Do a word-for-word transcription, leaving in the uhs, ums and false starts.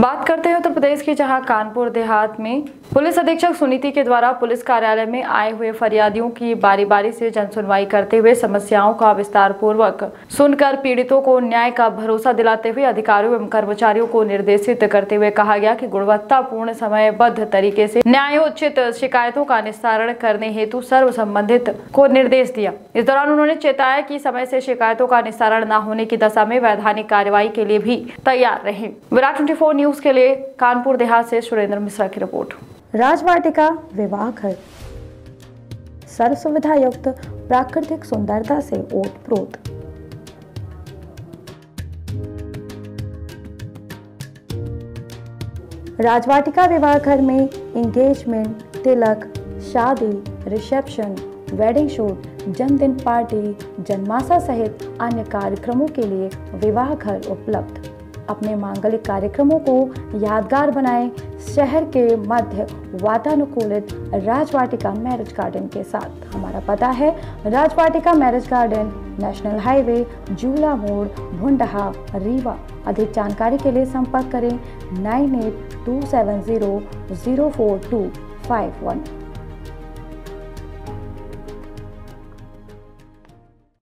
बात करते हैं उत्तर प्रदेश के, जहां कानपुर देहात में पुलिस अधीक्षक सुनीति के द्वारा पुलिस कार्यालय में आए हुए फरियादियों की बारी बारी से जनसुनवाई करते हुए समस्याओं का विस्तार पूर्वक सुनकर पीड़ितों को न्याय का भरोसा दिलाते हुए अधिकारियों एवं कर्मचारियों को निर्देशित करते हुए कहा गया कि गुणवत्तापूर्ण समयबद्ध तरीके से न्यायोचित शिकायतों का निस्तारण करने हेतु सर्व संबंधित को निर्देश दिया। इस दौरान उन्होंने चेताया कि समय से शिकायतों का निस्तारण न होने की दशा में वैधानिक कार्यवाही के लिए भी तैयार रहे। विराट ट्वेंटी फोर न्यूज के लिए कानपुर देहात से सुरेंद्र मिश्रा की रिपोर्ट। राजवाटिका विवाह घर सर्व सुविधा युक्त प्राकृतिक सुंदरता से ओतप्रोत। राजवाटिका विवाह घर में एंगेजमेंट, तिलक, शादी, रिसेप्शन, वेडिंग शूट, जन्मदिन पार्टी, जन्माशा सहित अन्य कार्यक्रमों के लिए विवाह घर उपलब्ध। अपने मांगलिक कार्यक्रमों को यादगार बनाएं शहर के मध्य वातानुकूलित राजवाटिका मैरिज गार्डन के साथ। हमारा पता है Rajvatika marriage garden, national highway, जूला मोड़, भुंडहा, रीवा। अधिक जानकारी के लिए संपर्क करें nine eight two seven zero zero four two five one.